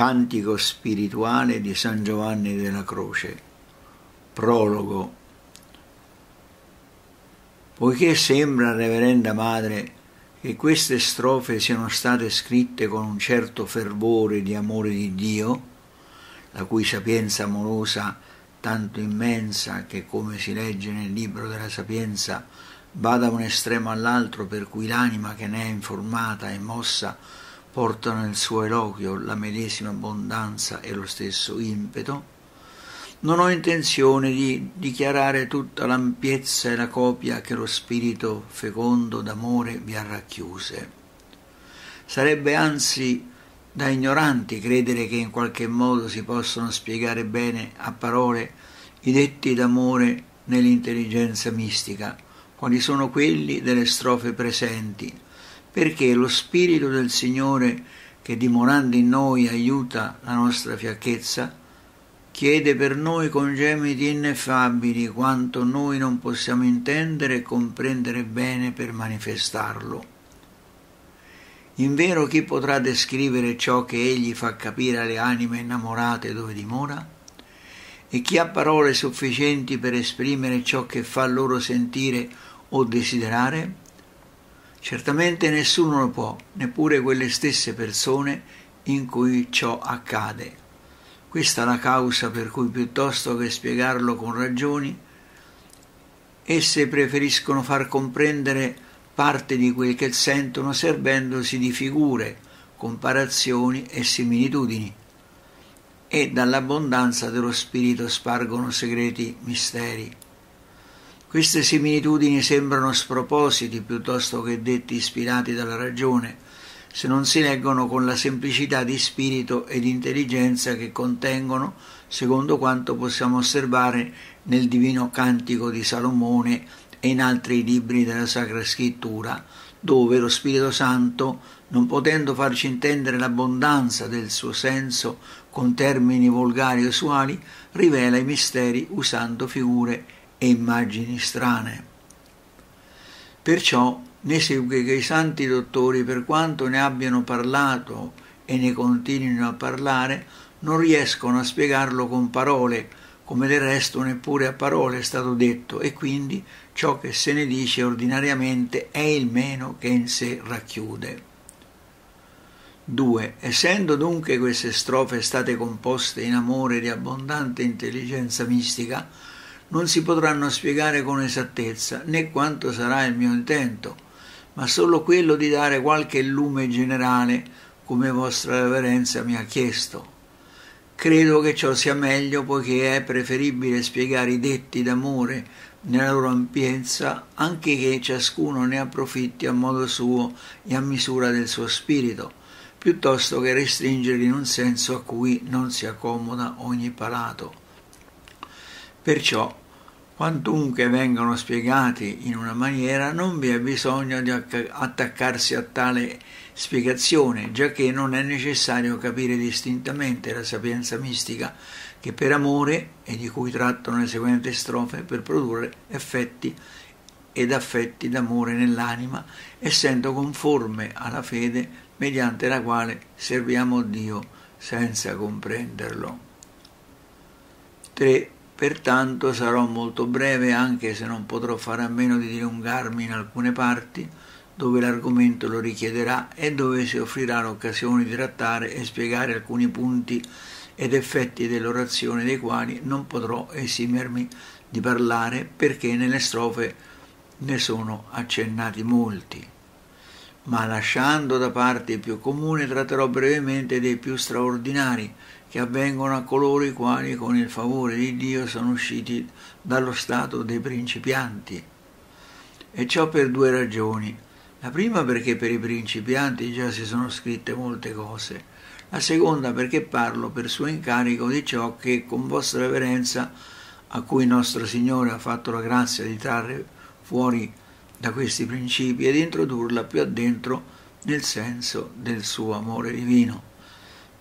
Cantico spirituale di San Giovanni della Croce, prologo. Poiché sembra, Reverenda Madre, che queste strofe siano state scritte con un certo fervore di amore di Dio, la cui sapienza amorosa tanto immensa che, come si legge nel libro della Sapienza, va da un estremo all'altro, per cui l'anima che ne è informata e mossa porta nel suo eloquio la medesima abbondanza e lo stesso impeto, non ho intenzione di dichiarare tutta l'ampiezza e la copia che lo spirito fecondo d'amore vi ha racchiuse. Sarebbe anzi da ignoranti credere che in qualche modo si possano spiegare bene a parole i detti d'amore nell'intelligenza mistica, quali sono quelli delle strofe presenti, perché lo Spirito del Signore, che dimorando in noi aiuta la nostra fiacchezza, chiede per noi con gemiti ineffabili quanto noi non possiamo intendere e comprendere bene per manifestarlo. Invero chi potrà descrivere ciò che egli fa capire alle anime innamorate dove dimora? E chi ha parole sufficienti per esprimere ciò che fa loro sentire o desiderare? Certamente nessuno lo può, neppure quelle stesse persone in cui ciò accade. Questa è la causa per cui, piuttosto che spiegarlo con ragioni, esse preferiscono far comprendere parte di quel che sentono, servendosi di figure, comparazioni e similitudini, e dall'abbondanza dello spirito spargono segreti misteri. Queste similitudini sembrano spropositi piuttosto che detti ispirati dalla ragione, se non si leggono con la semplicità di spirito ed intelligenza che contengono, secondo quanto possiamo osservare nel Divino Cantico di Salomone e in altri libri della Sacra Scrittura, dove lo Spirito Santo, non potendo farci intendere l'abbondanza del suo senso con termini volgari o usuali, rivela i misteri usando figure e immagini strane. Perciò ne segue che i santi dottori, per quanto ne abbiano parlato e ne continuino a parlare, non riescono a spiegarlo con parole, come del resto neppure a parole è stato detto, e quindi ciò che se ne dice ordinariamente è il meno che in sé racchiude. 2. Essendo dunque queste strofe state composte in amore di abbondante intelligenza mistica, non si potranno spiegare con esattezza né quanto sarà il mio intento, ma solo quello di dare qualche lume generale, come vostra reverenza mi ha chiesto. Credo che ciò sia meglio, poiché è preferibile spiegare i detti d'amore nella loro ampiezza, anche che ciascuno ne approfitti a modo suo e a misura del suo spirito, piuttosto che restringerli in un senso a cui non si accomoda ogni palato. Perciò, quantunque vengano spiegati in una maniera, non vi è bisogno di attaccarsi a tale spiegazione, giacché non è necessario capire distintamente la sapienza mistica che per amore, e di cui trattano le seguenti strofe, per produrre effetti ed affetti d'amore nell'anima, essendo conforme alla fede mediante la quale serviamo Dio senza comprenderlo. 3. Pertanto sarò molto breve, anche se non potrò fare a meno di dilungarmi in alcune parti, dove l'argomento lo richiederà e dove si offrirà l'occasione di trattare e spiegare alcuni punti ed effetti dell'orazione, dei quali non potrò esimermi di parlare, perché nelle strofe ne sono accennati molti. Ma lasciando da parte i più comuni, tratterò brevemente dei più straordinari, che avvengono a coloro i quali con il favore di Dio sono usciti dallo stato dei principianti. E ciò per due ragioni. La prima, perché per i principianti già si sono scritte molte cose. La seconda, perché parlo per suo incarico di ciò che, con vostra reverenza, a cui nostro Signore ha fatto la grazia di trarre fuori da questi principi ed introdurla più addentro nel senso del suo amore divino.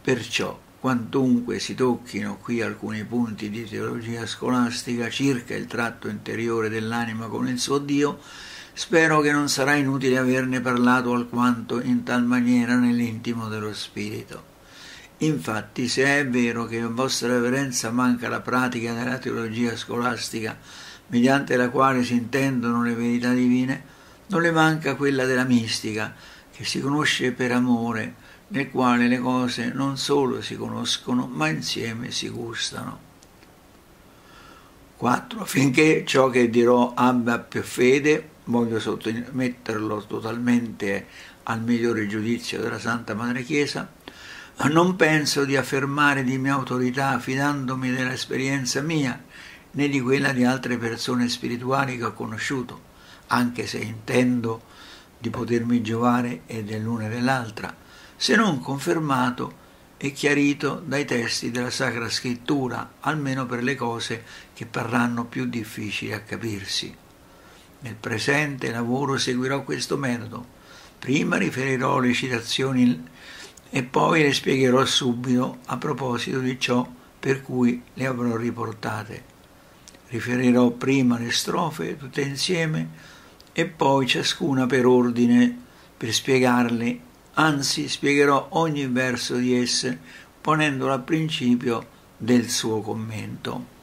Perciò, quantunque si tocchino qui alcuni punti di teologia scolastica circa il tratto interiore dell'anima con il suo Dio, spero che non sarà inutile averne parlato alquanto in tal maniera nell'intimo dello spirito, Infatti, se è vero che in vostra reverenza manca la pratica della teologia scolastica, mediante la quale si intendono le verità divine, non le manca quella della mistica, che si conosce per amore, nel quale le cose non solo si conoscono, ma insieme si gustano. 4. Affinché ciò che dirò abbia più fede, voglio sottometterlo totalmente al migliore giudizio della Santa Madre Chiesa, non penso di affermare di mia autorità fidandomi dell'esperienza mia, né di quella di altre persone spirituali che ho conosciuto, anche se intendo di potermi giovare e dell'una e dell'altra, se non confermato e chiarito dai testi della Sacra Scrittura, almeno per le cose che parranno più difficili a capirsi. Nel presente lavoro seguirò questo metodo. Prima riferirò le citazioni e poi le spiegherò subito a proposito di ciò per cui le avrò riportate. Riferirò prima le strofe tutte insieme e poi ciascuna per ordine per spiegarle, anzi spiegherò ogni verso di esse ponendolo a principio del suo commento.